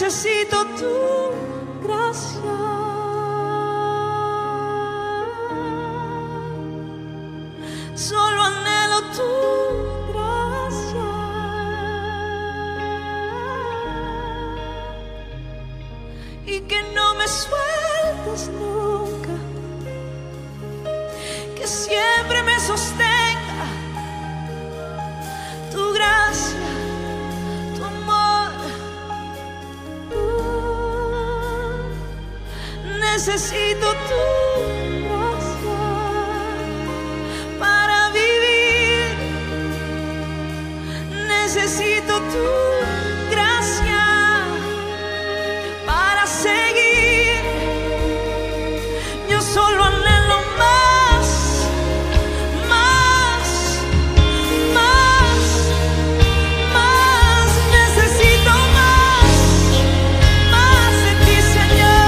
necesito tu gracia. Solo anhelo tu gracia. Y que no me sueltes nunca. Que siempre me sostenga tu gracia. Necesito tu gracia para vivir. Necesito tu gracia para seguir. Yo solo anhelo más, más, más, más. Necesito más de ti, Señor.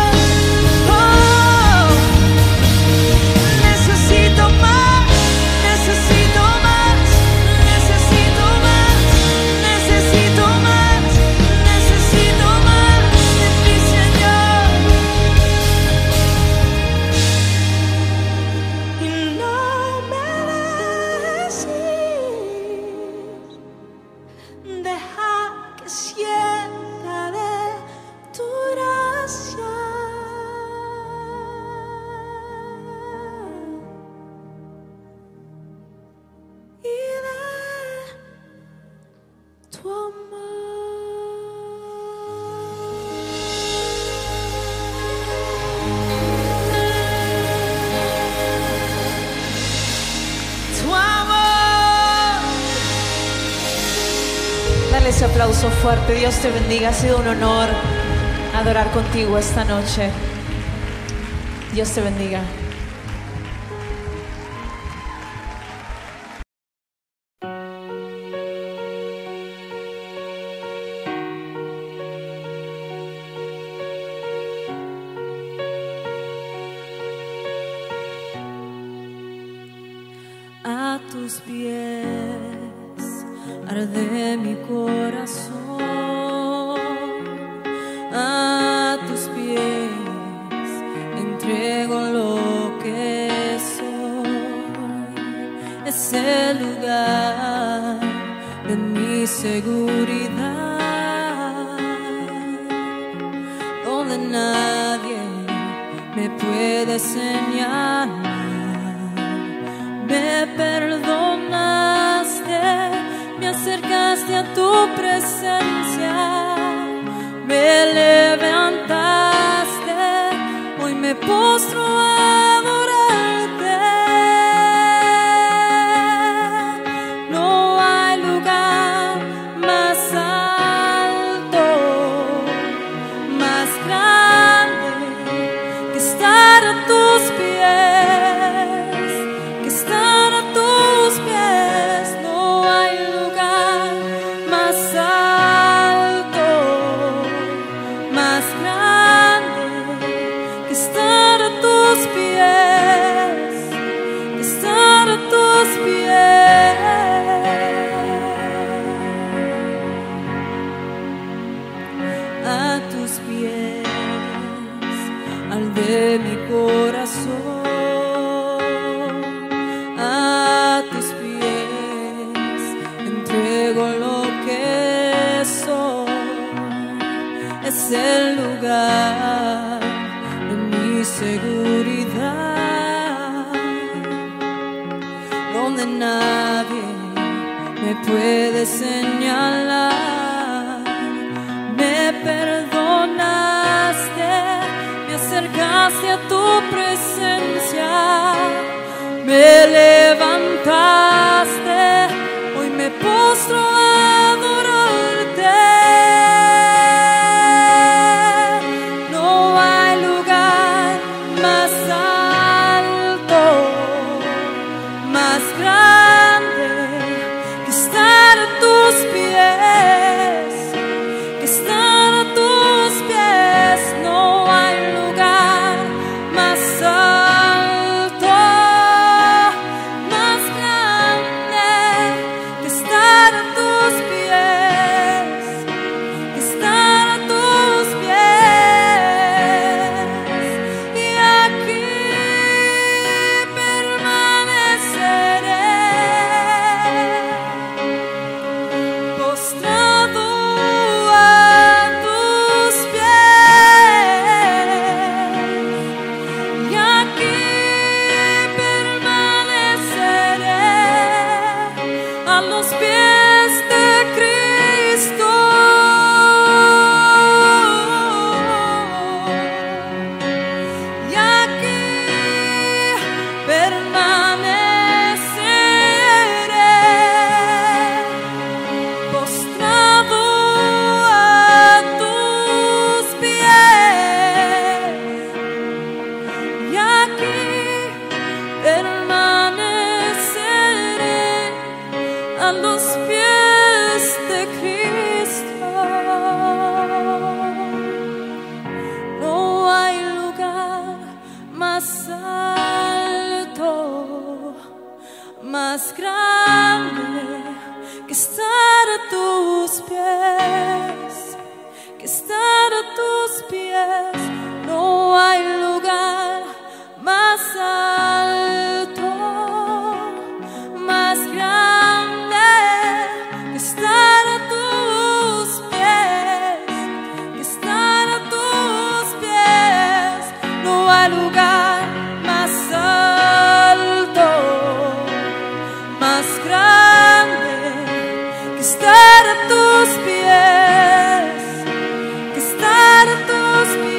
Ese aplauso fuerte. Dios te bendiga. Ha sido un honor adorar contigo esta noche. Dios te bendiga. A tus pies arde mi corazón, a tus pies entrego lo que soy. Es el lugar de mi seguridad, donde nadie me puede señalar. Me perdonaste, me acercaste a tu presencia, me levantaste, hoy me postro a adorarte. No hay lugar más alto, más grande que estar a tus pies, que estar a tus pies. No hay más alto, más grande que estar a tus pies, que estar a tus pies. A tus pies arde mi corazón, a tus pies entrego lo que soy. Es el lugar de mi seguridad, donde nadie me puede señalar. Me perdonaste, me acercaste a tu presencia, me levantaste, hoy me postro a adorarte. Más grande a los pies de Cristo. No hay lugar más alto, más grande que estar a tus pies, que estar a tus pies. No hay lugar más alto, más grande que estar a tus pies, que estar a tus pies. No hay lugar más alto, más grande que estar a tus pies, que estar a tus pies.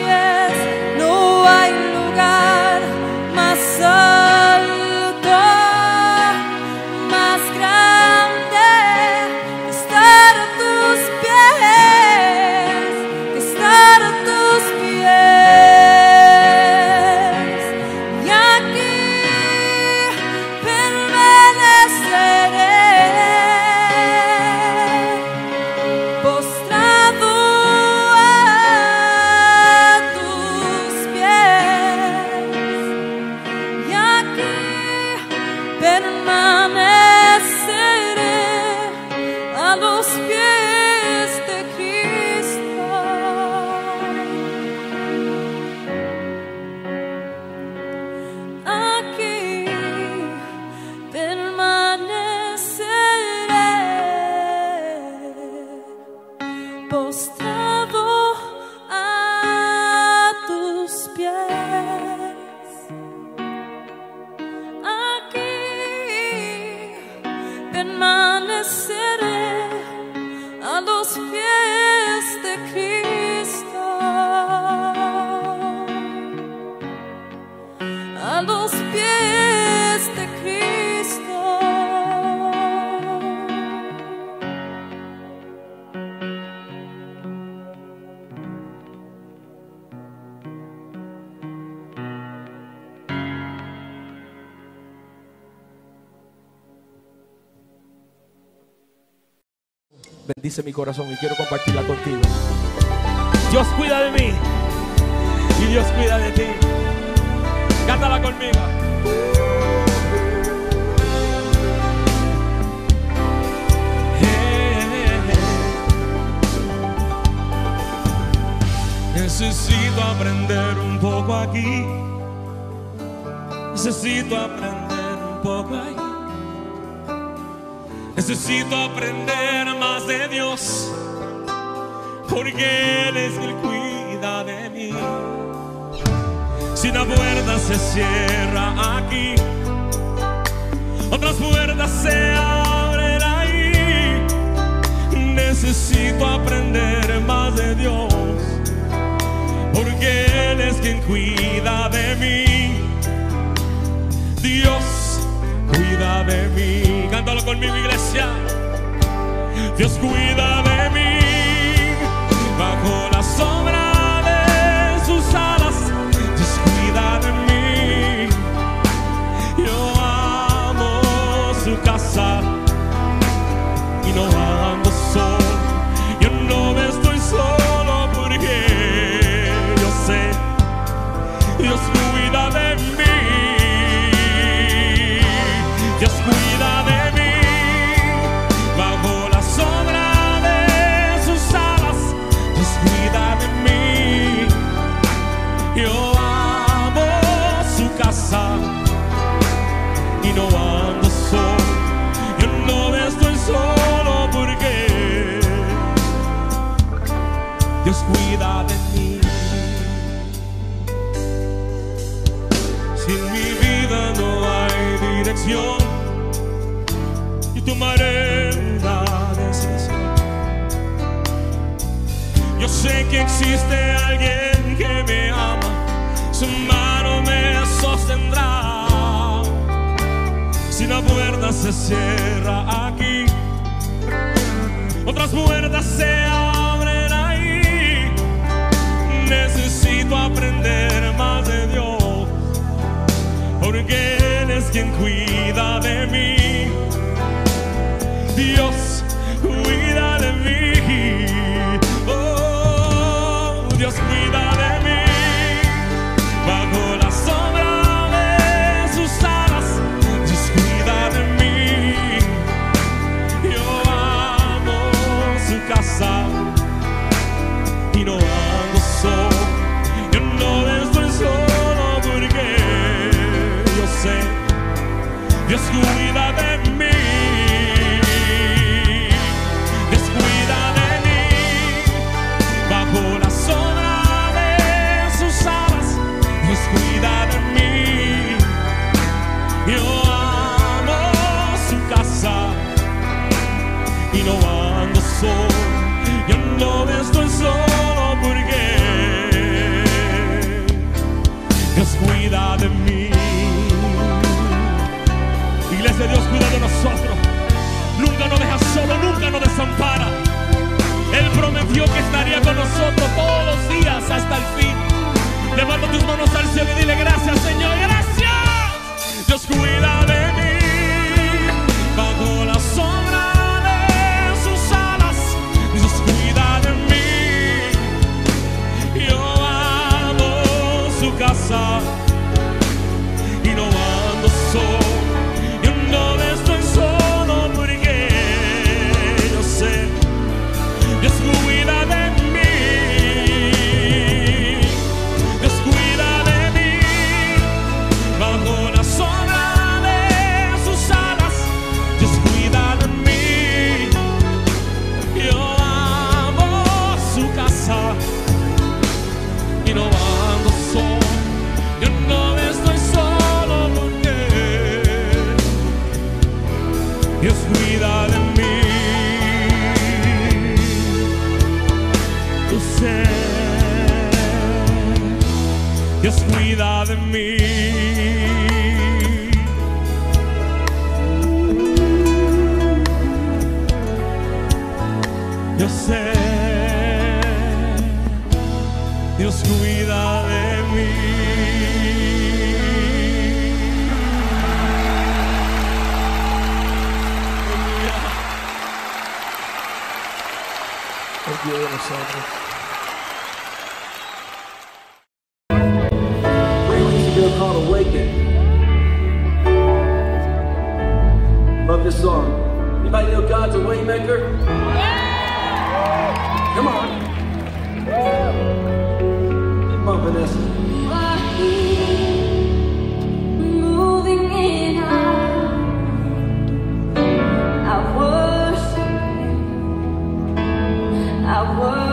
Bendice mi corazón y quiero compartirla contigo. Dios cuida de mí y Dios cuida de ti. Cántala conmigo. Necesito aprender un poco aquí, necesito aprender un poco allí. Necesito aprender más de Dios, porque Él es quien cuida de mí. Si una puerta se cierra aquí, otras puertas se abren ahí. Necesito aprender más de Dios, porque Él es quien cuida de mí. Dios cuida de mí. Cántalo conmigo, iglesia. Dios cuida de mí. Bajo la sombra de sus alas, Dios cuida de mí. Yo amo su casa y no ando solo. Yo no me estoy solo porque yo sé Dios cuida de mí. Dios cuida de mí, bajo la sombra de sus alas, Dios cuida de mí. Yo amo su casa y no ando solo, yo no estoy solo porque Dios cuida de mí. Sin mi vida no hay dirección, tomaré la decisión. Yo sé que existe alguien que me ama, su mano me sostendrá. Si una puerta se cierra aquí, otras puertas se abren ahí. Necesito aprender más de Dios, porque Él es quien cuida de mí. y no ando solo, yo no estoy solo porque Dios cuida de mí. Iglesia, Dios cuida de nosotros, nunca nos deja solo, nunca nos desampara. Él prometió que estaría con nosotros todos los días hasta el fin. Levanta tus manos al cielo y dile gracias, Señor, gracias. Dios cuida de mí, bajo la sombra de sus alas. Dios cuida de mí, yo amo su casa y no ando solo, yo no estoy solo porque yo sé, Dios cuida de mí. Dios cuida de mí. Yo sé, Dios cuida de mí. Dios cuida de nosotros. Called Awaken. Love this song. Anybody know God's a waymaker? Yeah. Come on. Yeah. Keep bumping this. I hear moving in I worship you. I worship.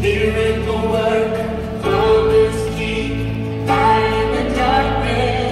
Miracle work, golden steep, light in the darkness.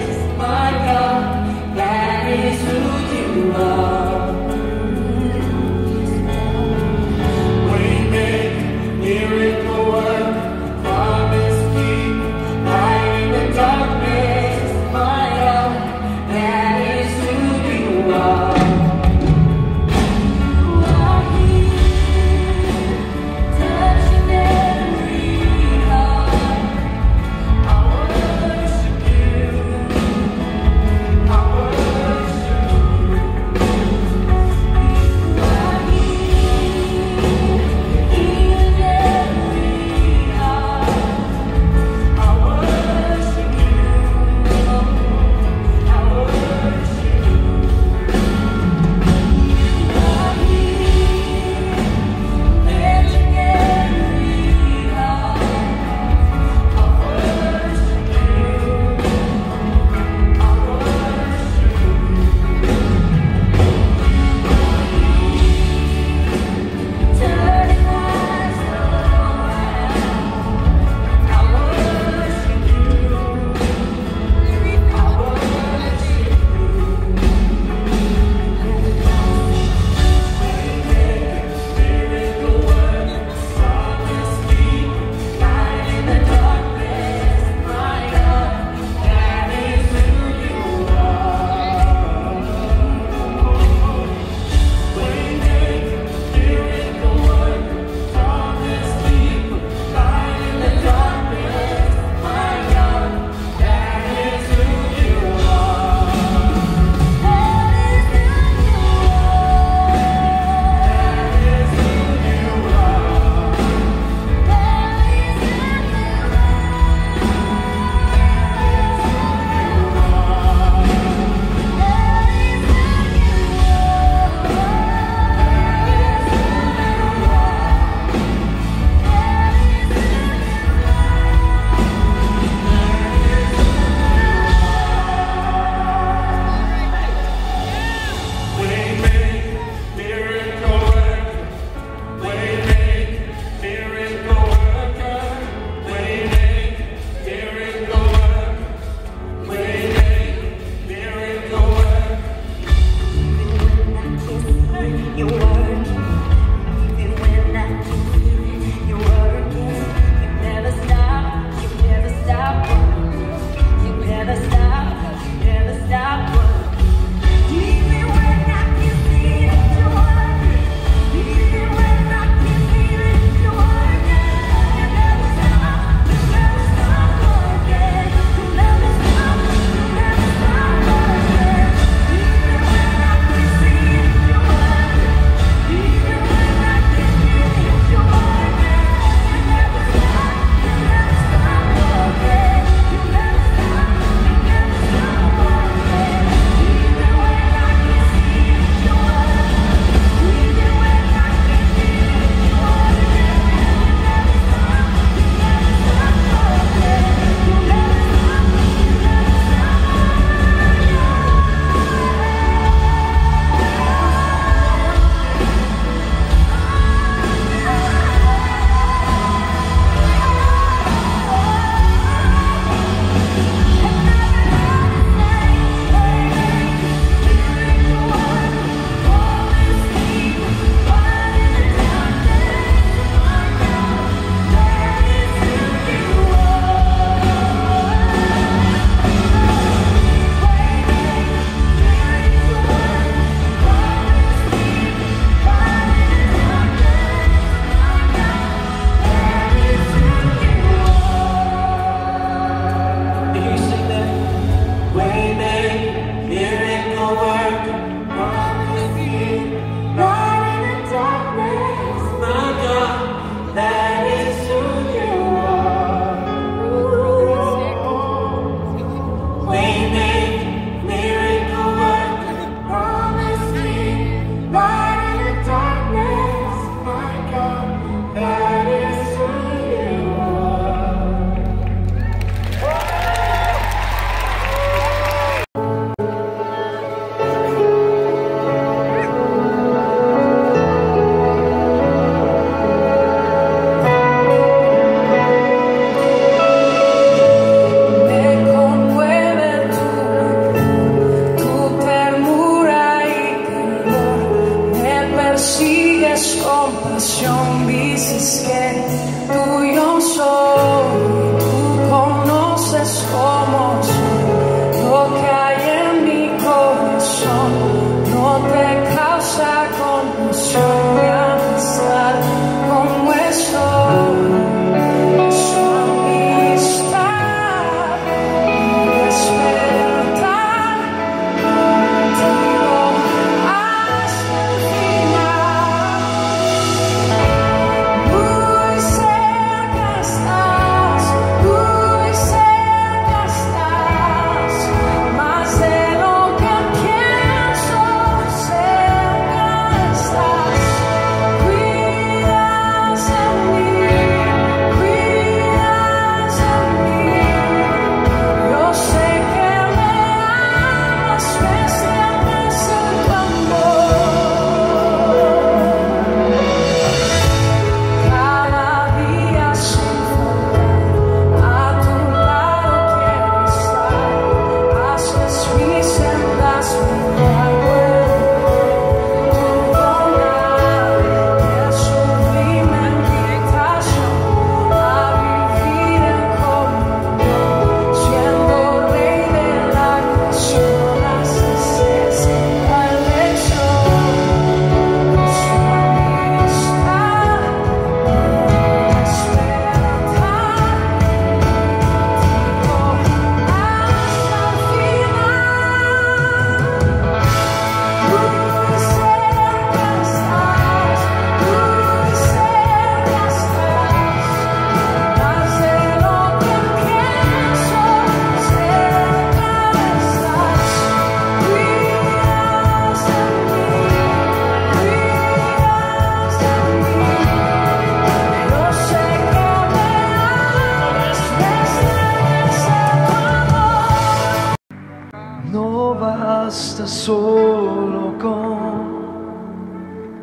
Solo con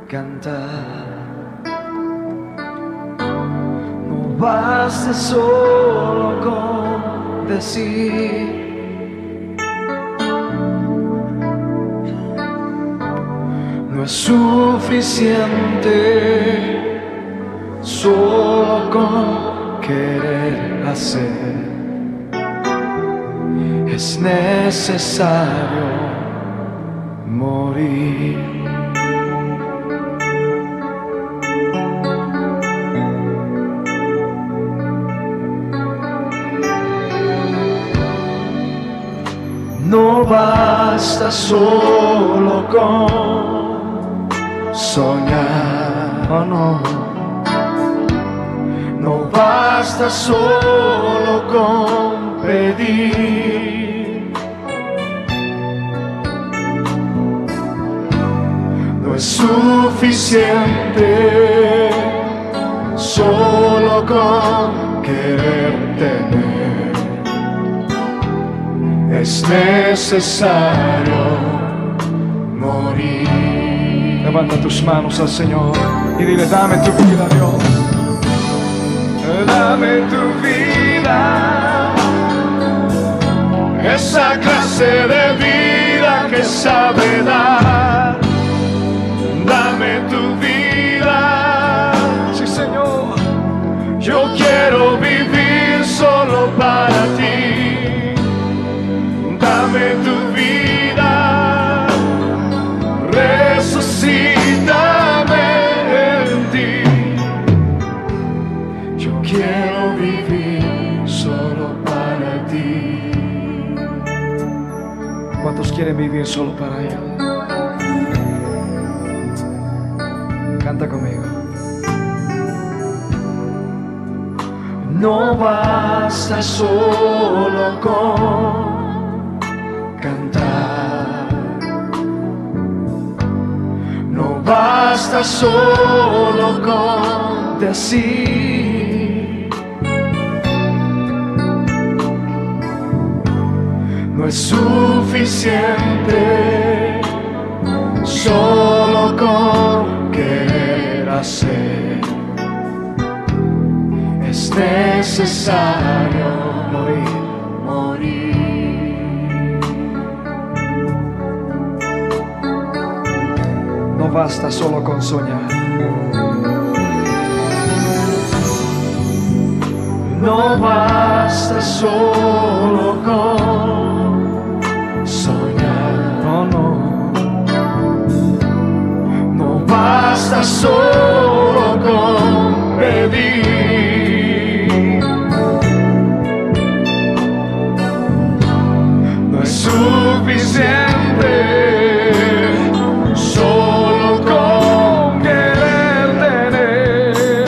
cantar, no basta solo con decir, no es suficiente solo con querer hacer, es necesario morir. No basta solo con soñar, oh no. No basta solo con pedir, no es suficiente solo con querer tener, es necesario morir. Levanta tus manos al Señor y dile: dame tu vida, Dios, dame tu vida, esa clase de vida que sabe dar. Dame tu vida, sí Señor, yo quiero vivir solo para ti. Dame tu vida, resucítame en ti, yo quiero vivir solo para ti. ¿Cuántos quieren vivir solo para Él? Canta conmigo. No basta solo con cantar, no basta solo con decir, no es suficiente solo con querer hacer, es necesario morir. No basta solo con soñar, no basta solo con soñar, no, no, no basta solo con pedir. Suficiente solo con querer tener,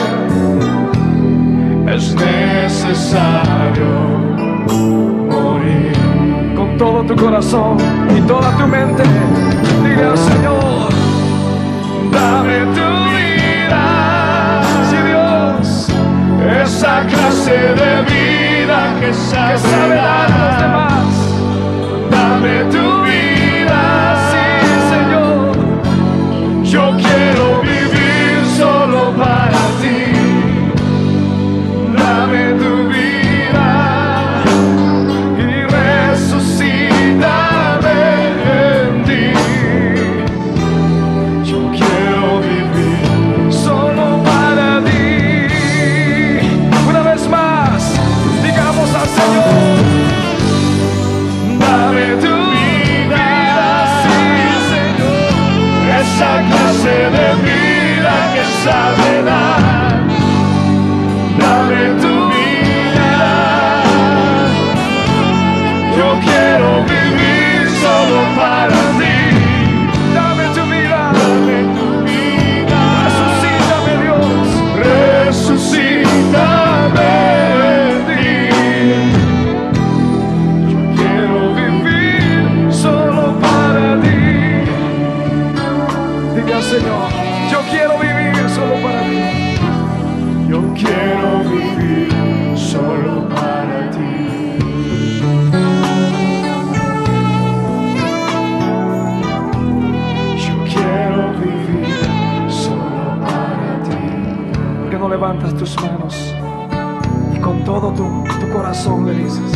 es necesario morir. Con todo tu corazón y toda tu mente, dile al Señor, dame tu vida. Si Dios, esa clase de vida que sabe dar a los demás, dame tu vida, sí, Señor. Yo quiero vivir solo para ti. Dame tu vida y resucítame en ti. Yo quiero vivir solo para ti. Una vez más, digamos al Señor. Esa clase de vida que sabe dar, dame tu vida. Yo quiero vivir solo para ti. Dame tu vida, dame tu vida. Resucítame, Dios, resucítame en ti. Yo quiero vivir solo para ti. Señor, yo quiero vivir solo para ti. Yo quiero vivir solo para ti. Yo quiero vivir solo para ti. ¿Por qué no levantas tus manos y con todo tu corazón le dices,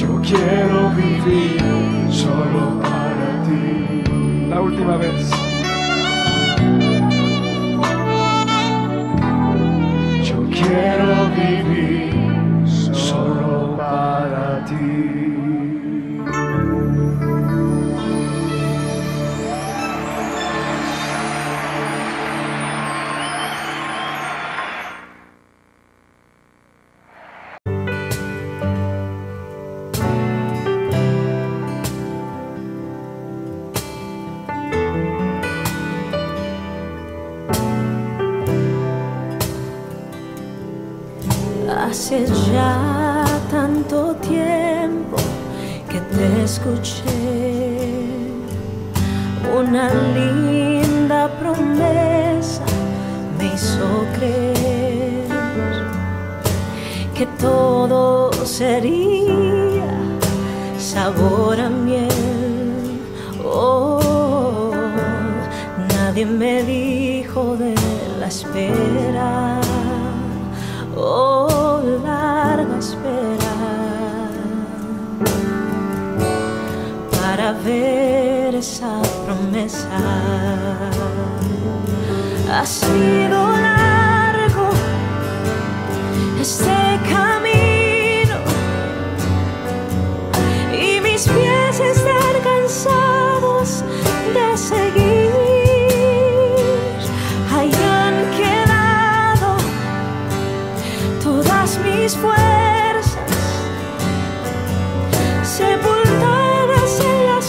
yo quiero vivir solo para ti? La última vez. Yo quiero vivir solo para ti. Hace ya tanto tiempo que te escuché, una linda promesa me hizo creer que todo sería sabor a miel. Oh, nadie me dijo de la espera. Oh, larga espera para ver esa promesa. Ha sido largo este camino y mis pies están cansados de seguir. Hayan quedado todas mis fuerzas sepultadas en las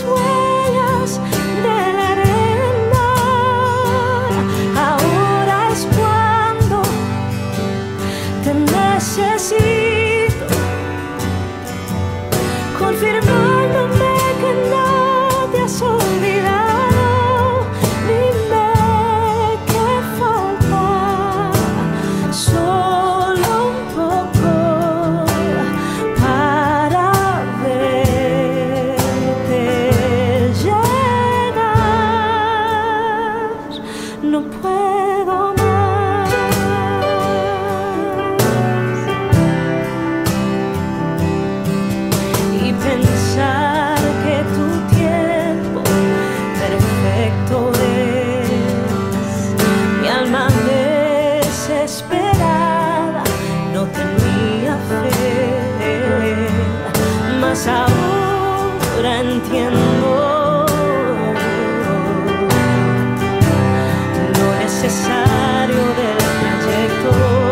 ahora entiendo lo necesario del trayecto.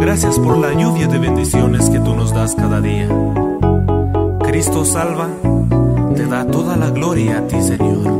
Gracias por la lluvia de bendiciones que tú nos das cada día. Cristo salva, te da toda la gloria a ti, Señor.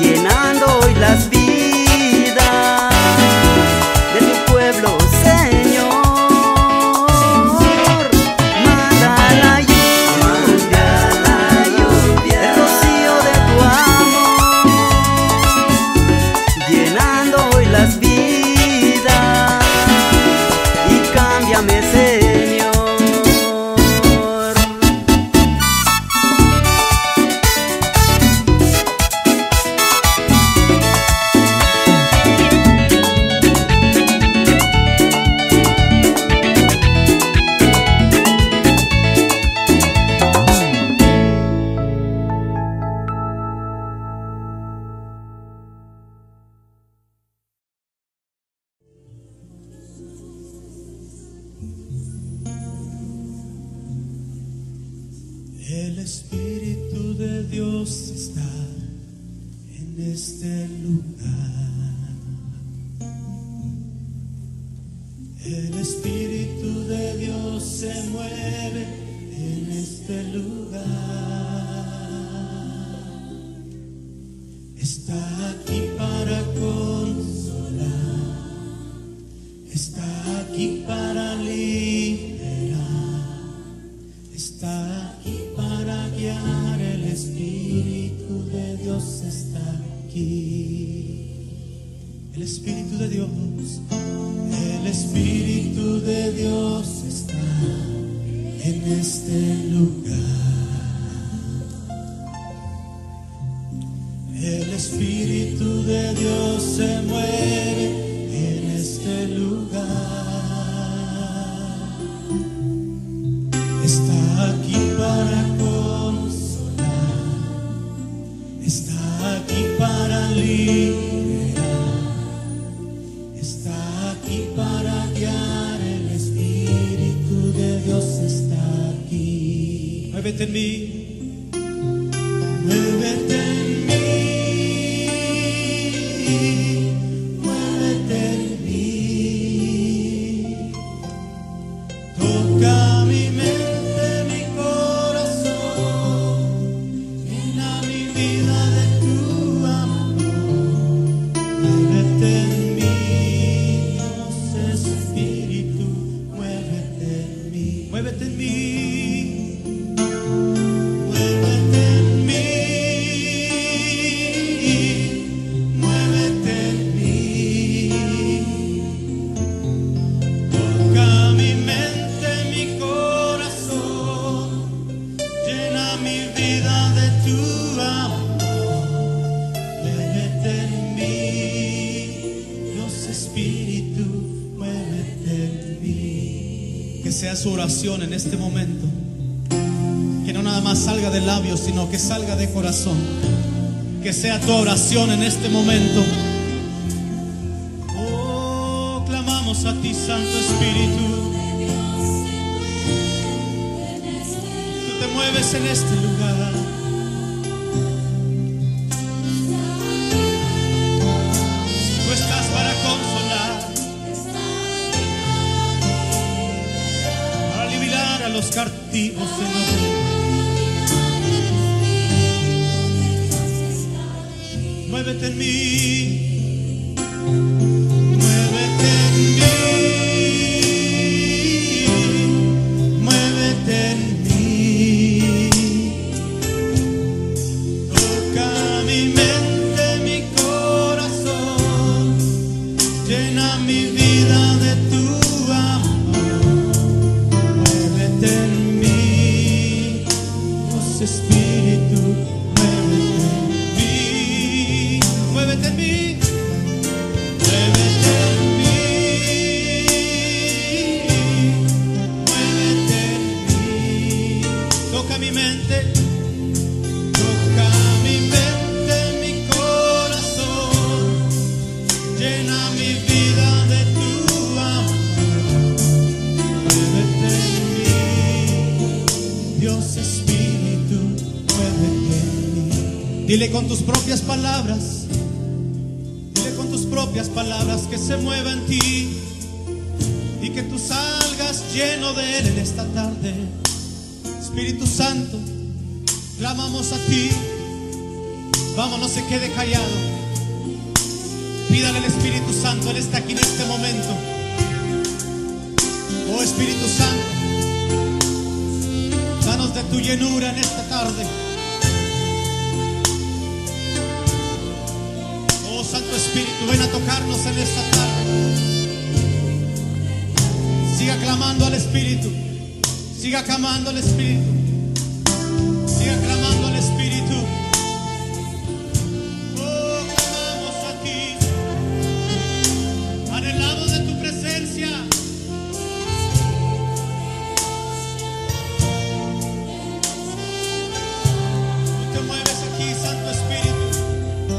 Yeah. Espíritu de Dios está en este lugar. El Espíritu de Dios se mueve en este lugar. Está aquí para consolar, está aquí para liberar, está aquí para guiar. El Espíritu de Dios está aquí. El Espíritu de Dios, el Espíritu de Dios está en este lugar. El Espíritu de Dios se mueve en este lugar. Está aquí para consolar, está aquí para liberar, está aquí para guiar. El Espíritu de Dios está aquí. Muévete en mí, muévete en mí, muévete en mí. Toca mi mente, mi corazón, llena mi vida de tu amor. Muévete en mí, Dios Espíritu, muévete en mí, muévete en mí, muévete en mí, muévete en mí. Toca mi mente, mi corazón, llena mi vida de tu amor. Muévete en mí, Dios Espíritu, muévete en mí. Que sea su oración en este momento, que no nada más salga de labios, sino que salga de corazón. Que sea tu oración en este momento. Oh, clamamos a ti, Santo Espíritu. Tú te mueves en este lugar. Tú estás para consolar, para liberar a los cautivos, Señor. Muévete en mí, muévete en mí, muévete en mí. Toca mi mente, mi corazón, llena mi vida de tu amor. Muévete en mí, Dios Espíritu, muévete en mí, muévete en mí, muévete en mí, muévete en mí. Toca mi mente, toca mi mente, mi corazón, llena mi vida de tu amor. Muévete en mí, Dios Espíritu, muévete en mí. Dile con tus propias palabras, dile con tus propias palabras que se mueva en ti y que tú salgas lleno de Él en esta tarde. Espíritu Santo, clamamos a ti. Vamos, no se quede callado. Pídale al Espíritu Santo, Él está aquí en este momento. Oh Espíritu Santo, danos de tu llenura en esta tarde. Oh Santo Espíritu, ven a tocarnos en esta tarde. Siga clamando al Espíritu, siga clamando al Espíritu, siga clamando al Espíritu. Oh, clamamos a ti, anhelamos de tu presencia. Tú te mueves aquí, Santo Espíritu. Oh,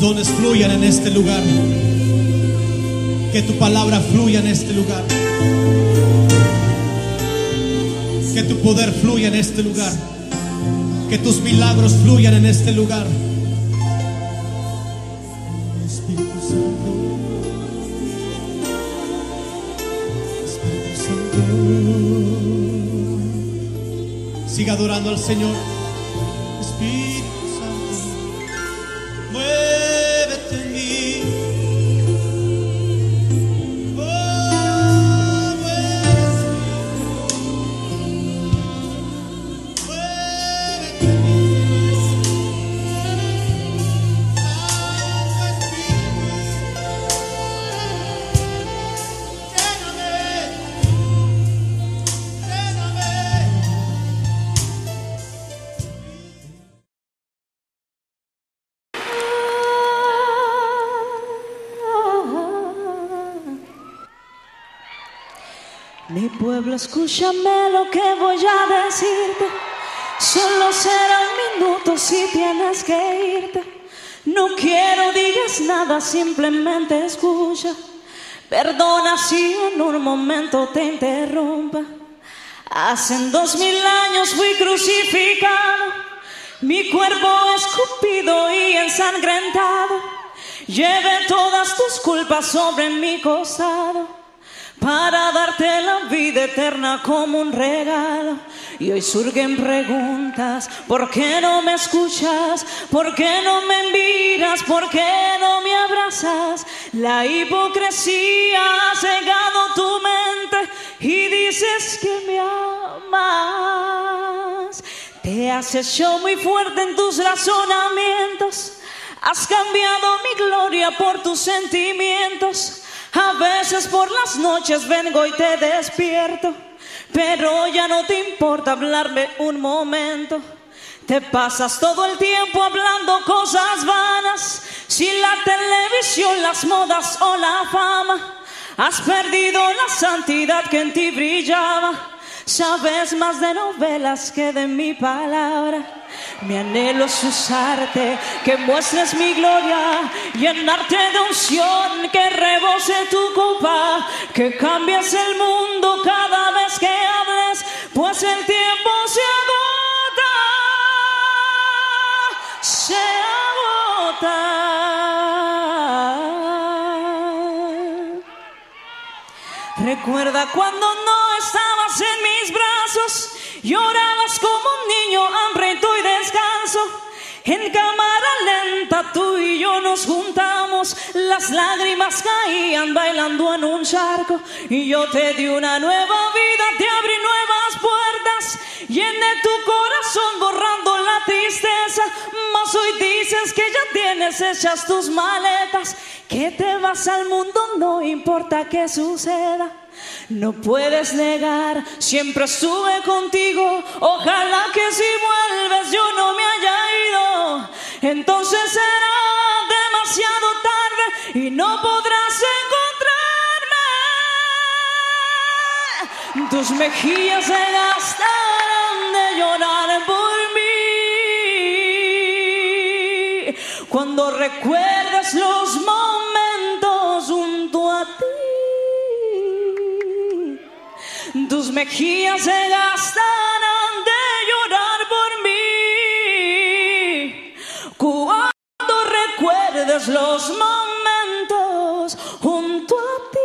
Dones fluyan en este lugar, que tu palabra fluya en este lugar, que tu poder fluya en este lugar, que tus milagros fluyan en este lugar. Espíritu Santo, siga adorando al Señor. Espíritu Santo, mueve. Pueblo, escúchame lo que voy a decirte. Solo será un minuto si tienes que irte. No quiero digas nada, simplemente escucha. Perdona si en un momento te interrumpa. Hace 2000 años fui crucificado, mi cuerpo escupido y ensangrentado. Llevé todas tus culpas sobre mi costado, para darte la vida eterna como un regalo. Y hoy surgen preguntas: ¿por qué no me escuchas? ¿Por qué no me miras? ¿Por qué no me abrazas? La hipocresía ha cegado tu mente y dices que me amas. Te has hecho muy fuerte en tus razonamientos, has cambiado mi gloria por tus sentimientos. A veces por las noches vengo y te despierto, pero ya no te importa hablarme un momento. Te pasas todo el tiempo hablando cosas vanas, si la televisión, las modas o la fama. Has perdido la santidad que en ti brillaba. Sabes más de novelas que de mi palabra. Mi anhelo es usarte, que muestres mi gloria, llenarte de unción, que rebose tu copa, que cambies el mundo cada vez que hables, pues el tiempo se agota, se agota. Recuerda cuando no estabas en mis brazos, llorabas como un niño hambriento y descanso. En cámara lenta tú y yo nos juntamos, las lágrimas caían bailando en un charco. Y yo te di una nueva vida, te abrí nuevas puertas, llené tu corazón borrando la tristeza. Mas hoy dices que ya tienes hechas tus maletas, que te vas al mundo, no importa qué suceda. No puedes negar, siempre estuve contigo. Ojalá que si vuelves yo no me haya y no podrás encontrarme. Tus mejillas se gastarán de llorar por mí cuando recuerdes los momentos junto a ti. Tus mejillas se gastarán de llorar por mí cuando recuerdes los momentos junto a ti.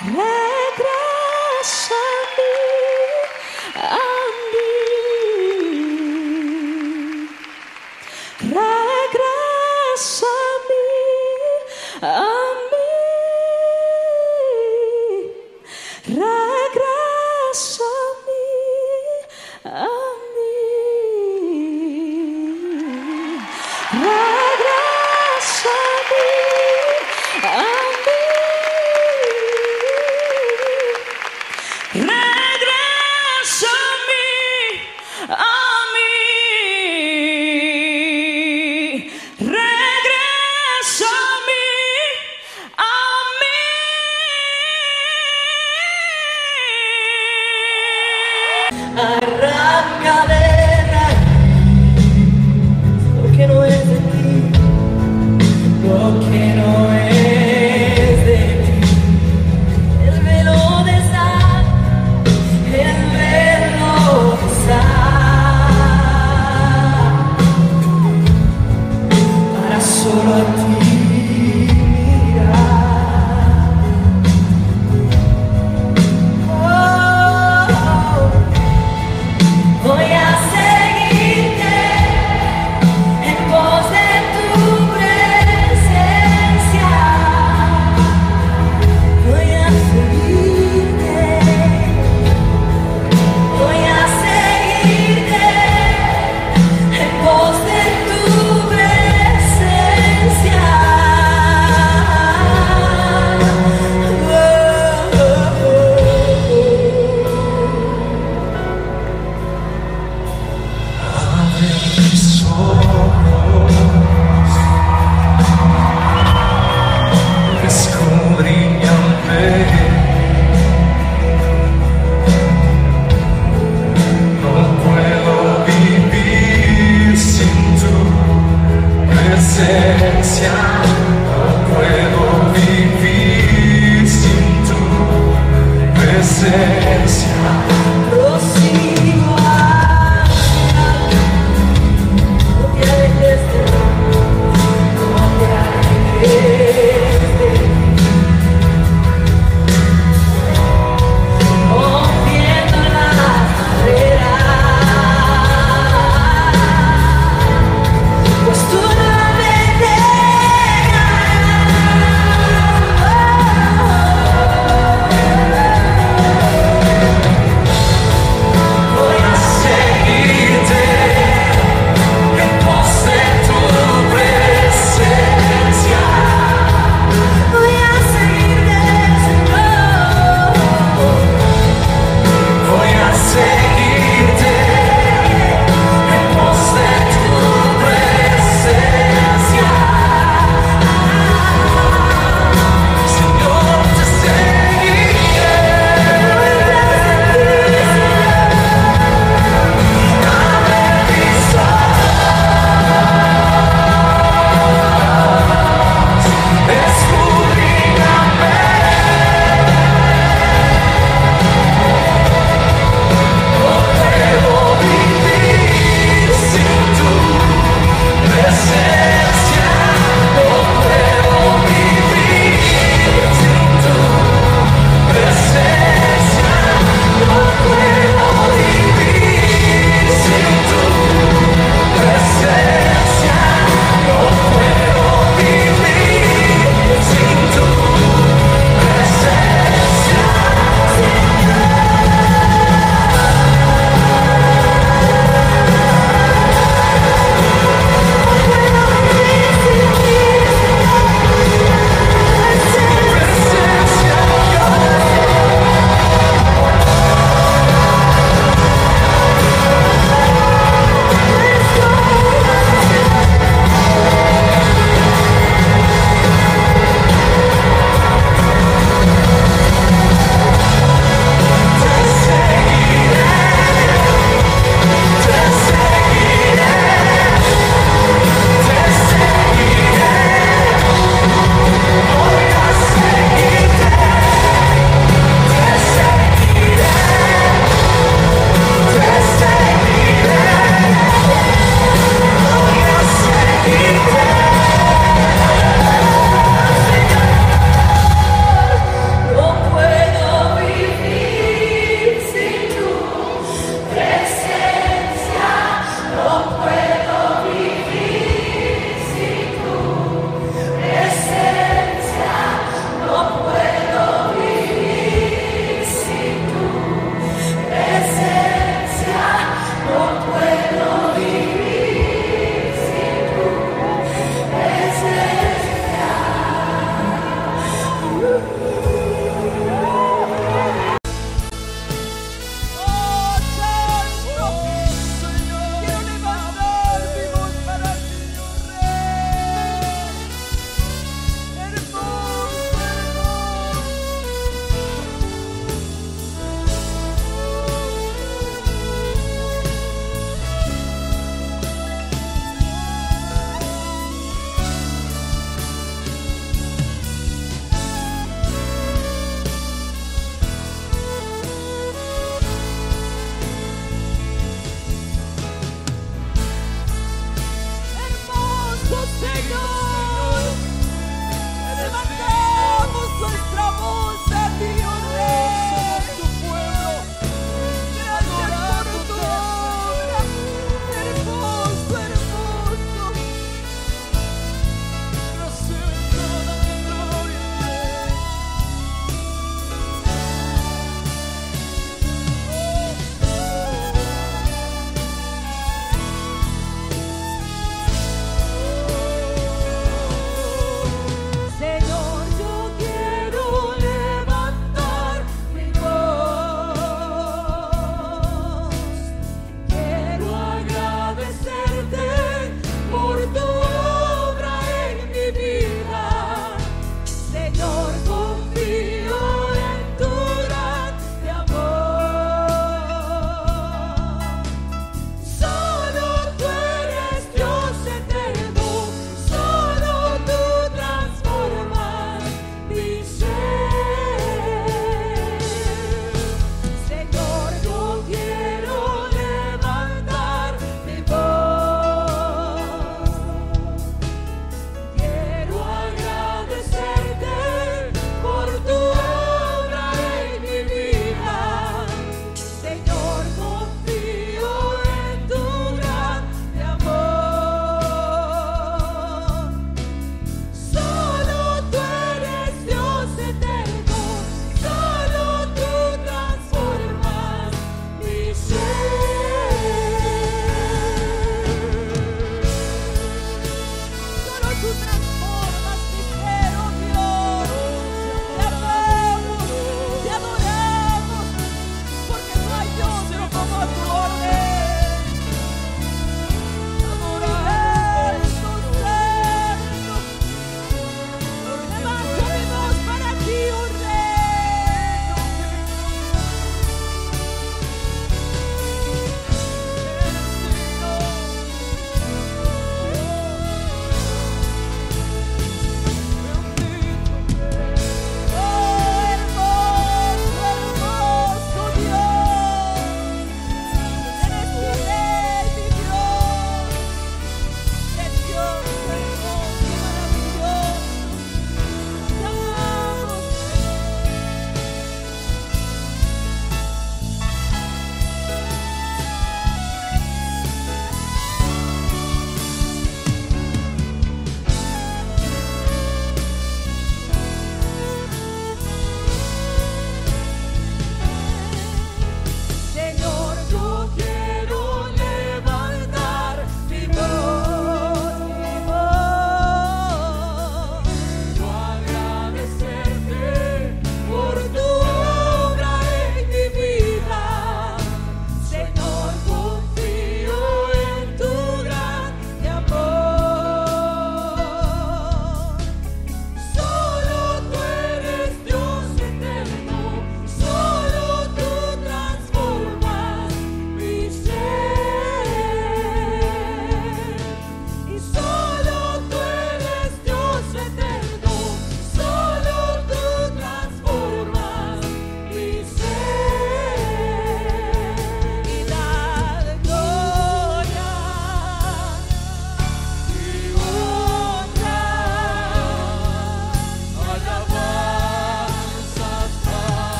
Regresa a mí, regresa a mí. A mí.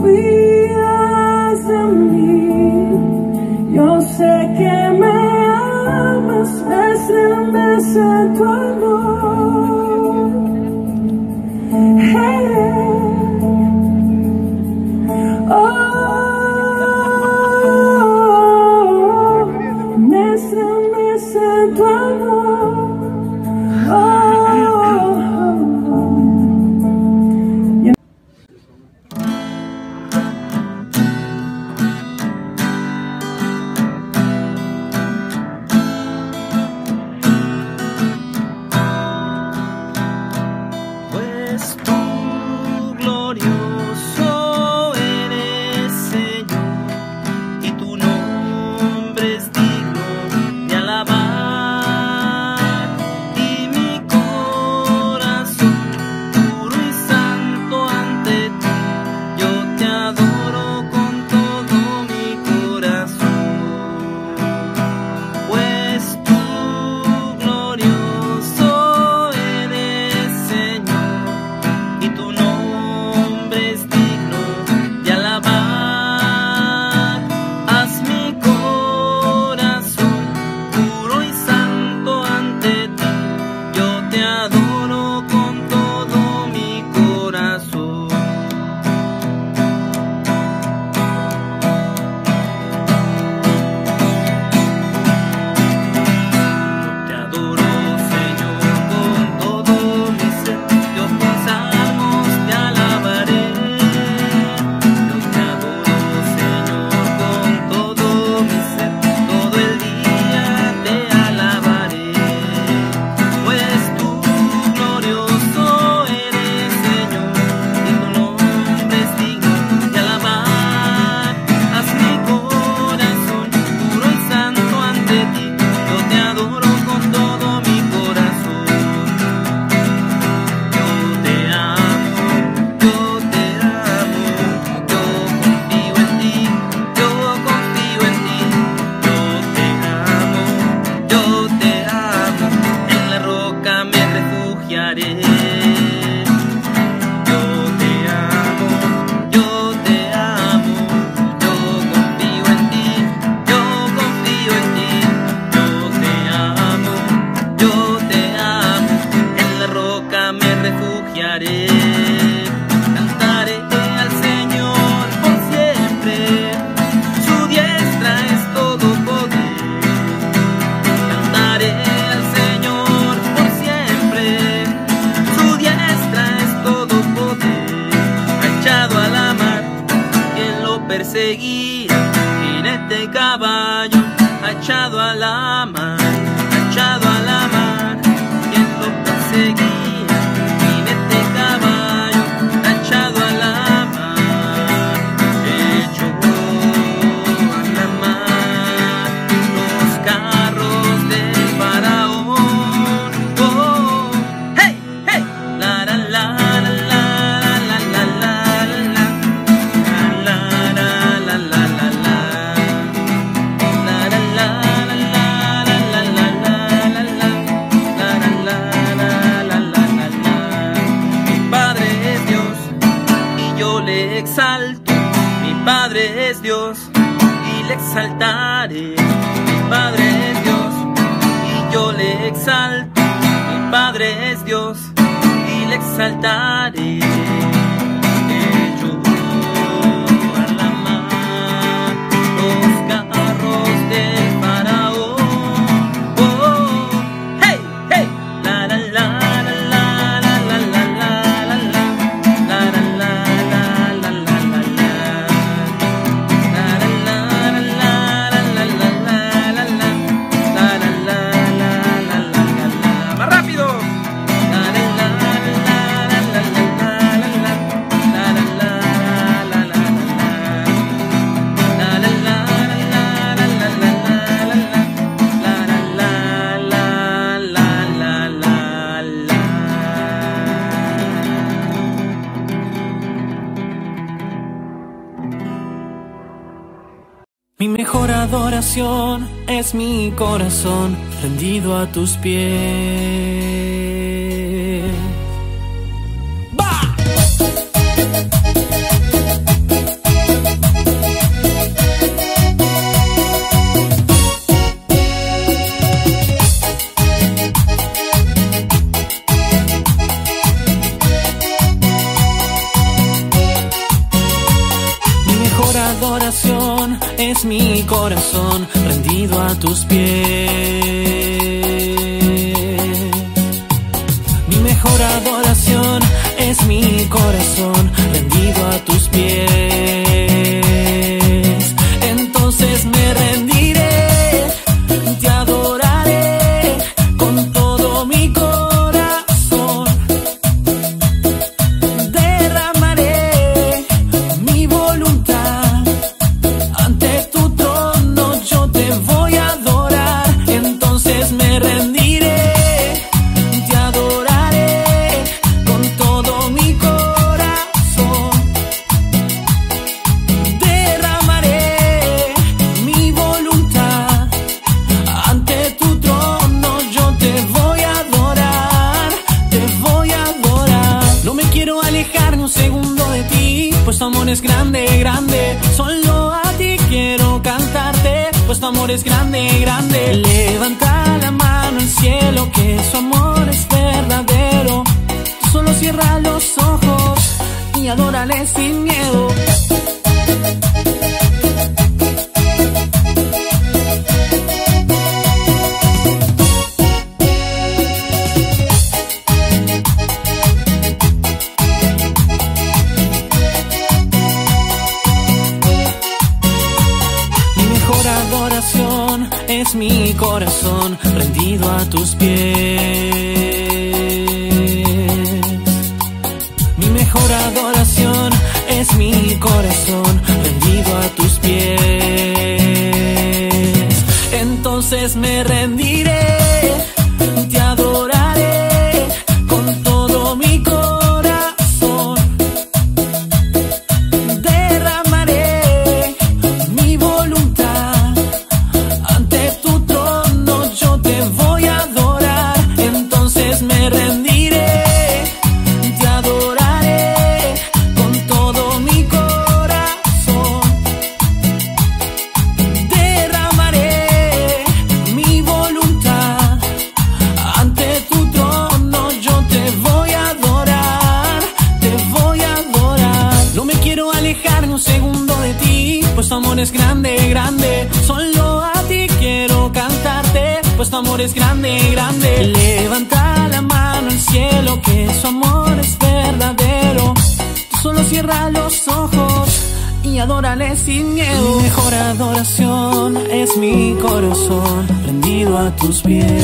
cuidas de mí. Yo sé que me amas, estremece tu amor. Jinete caballo, echado a la mar, echado a la mar, quien lo perseguía. Jinete caballo, echado a la mar, echó a la mar. Los carros de Faraón. Oh, hey, hey, la la la. Padre es Dios y le exaltaré. Mi Padre es Dios y yo le exalto. Mi Padre es Dios y le exaltaré. Adoración es mi corazón rendido a tus pies. ¡Va! adoración es mi corazón rendido a tus pies. Mi mejor adoración es mi corazón rendido a tus pies. Entonces me rendiré, te adoraré con todo mi corazón. Derramaré mi voluntad ante tu trono, yo te voy a adorar. Entonces me rendiré, te adoraré con todo mi corazón. Derramaré mi voluntad ante tu trono, yo te voy a adorar, te voy a adorar. No me quiero alejar ni un segundo de ti, pues tu amor es grande, grande. Solo a ti quiero cantarte, pues tu amor es grande, grande. Levanta la mano al cielo, que su amor es verdadero. Tú solo cierra los ojos y adórale sin miedo. Es mi corazón rendido a tus pies. Mi mejor adoración es mi corazón rendido a tus pies. Entonces me rendiré, te adoraré con todo mi corazón. Derramaré mi voluntad ante tu trono, yo te voy a adorar. Entonces me rendiré, te adoraré con todo mi corazón. Derramaré mi voluntad ante tu trono, yo te voy a adorar, te voy a adorar. No me quiero alejar ni un segundo de ti, pues tu amor es grande, grande. Solo a ti quiero cantarte, pues tu amor es grande, grande. Levanta la mano al cielo, que su amor es verdadero. Tú solo cierra los ojos y adórale sin miedo. Mi mejor adoración es mi corazón rendido a tus pies.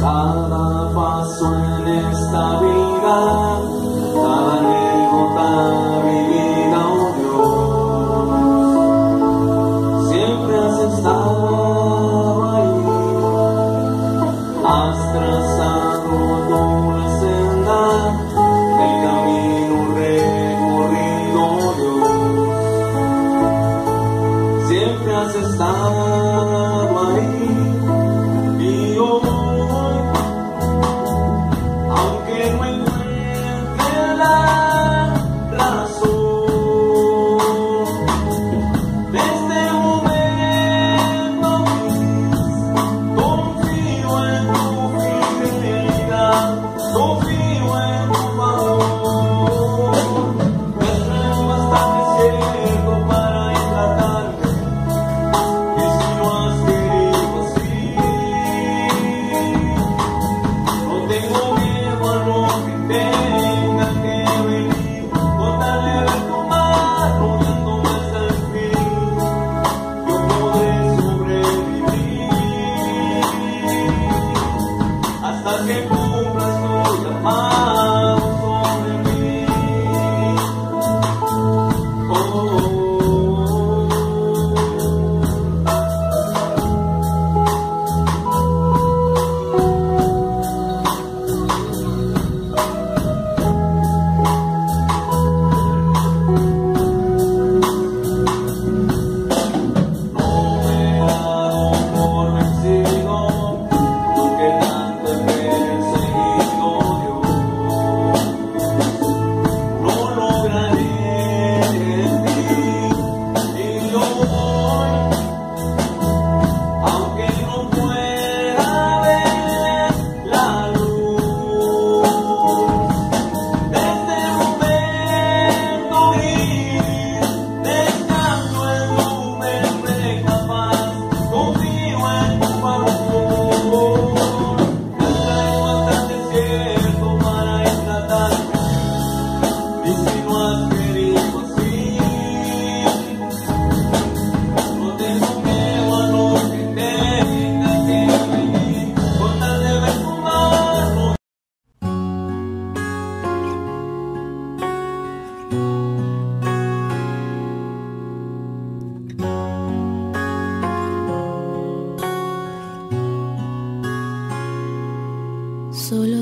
Cada paso en esta vida, cada regota.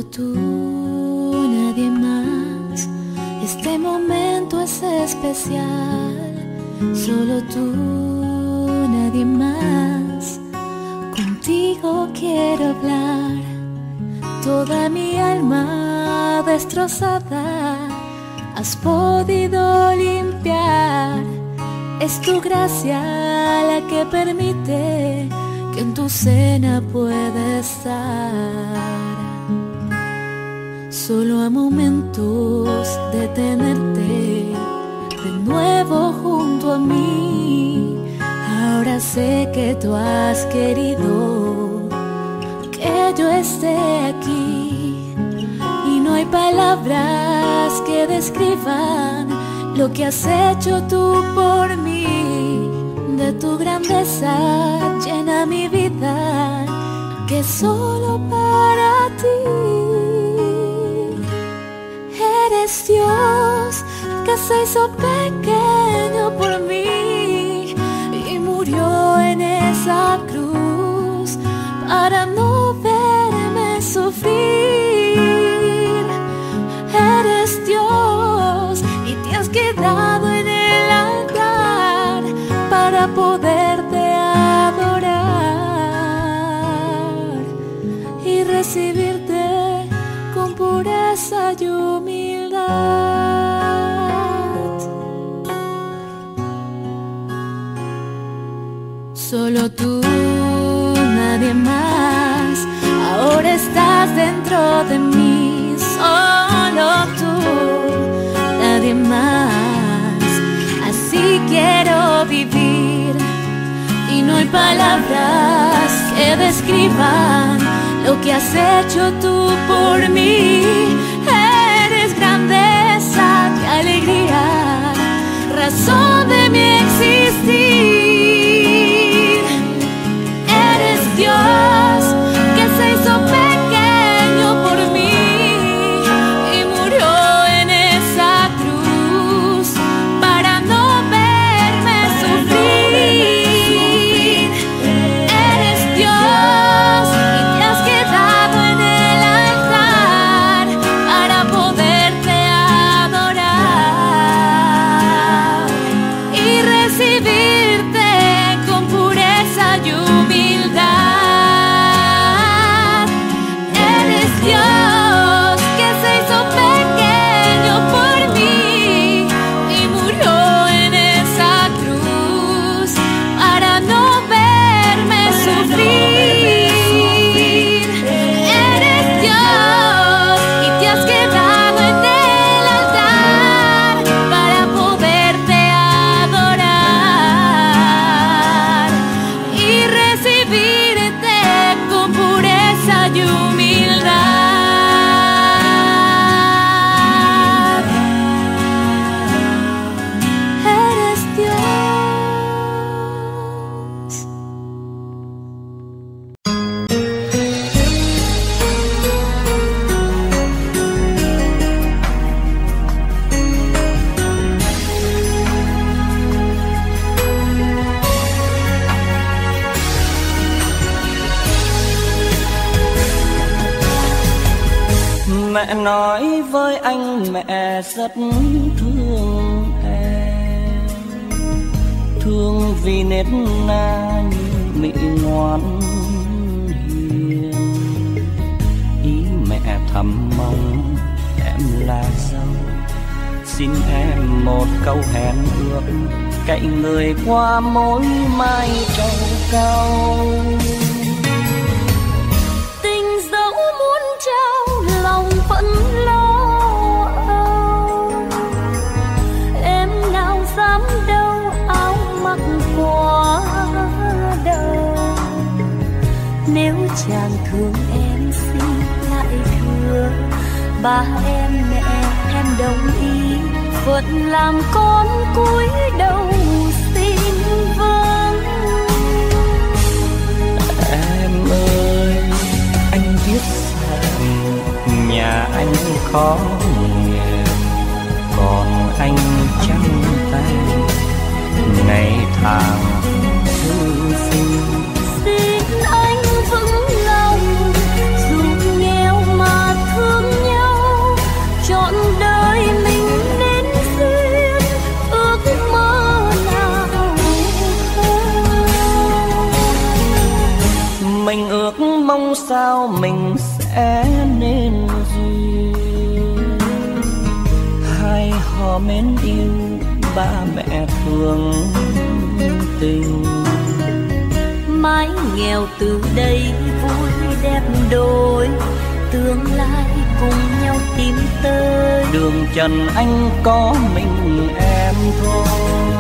solo tú, nadie más. Este momento es especial. Solo tú, nadie más. Contigo quiero hablar. Toda mi alma destrozada has podido limpiar. Es tu gracia la que permite que en tu cena pueda estar. Solo a momentos de tenerte de nuevo junto a mí. Ahora sé que tú has querido que yo esté aquí, y no hay palabras que describan lo que has hecho tú por mí. De tu grandeza llena mi vida, que es solo para ti. Eres Dios que se hizo pequeño por mí y murió en esa cruz para no verme sufrir. Eres Dios y te has quedado en el altar para poderte adorar y recibirte con pureza y humildad. Solo tú, nadie más, ahora estás dentro de mí. Solo tú, nadie más, así quiero vivir. Y no hay palabras que describan lo que has hecho tú por mí. Eres grandeza y alegría, razón de mi existir. Dios que se hizo pequeño por mí y murió en esa cruz para no verme sufrir. Eres Dios y te has quedado en el altar para poderte adorar y recibirte con pureza y humildad. Mẹ nói với anh mẹ rất thương em, thương vì nết na như mị ngoan hiền. Ý mẹ thầm mong em là dâu, xin em một câu hẹn ước cạnh người qua mối mai trầu cau. Nếu chàng thương em xin lại thưa, ba em mẹ em đồng ý vẫn làm con cúi đầu xin vâng. Em ơi, anh biết rằng nhà anh khó nghèo, còn anh trắng tay ngày tháng thư sinh. Xin anh vững lòng dù nghèo mà thương. sao mình sẽ nên gì? Hai họ mến yêu, ba mẹ thương tình. Mái nghèo từ đây vui đẹp đôi, tương lai cùng nhau tìm tới. Đường trần anh có mình em thôi.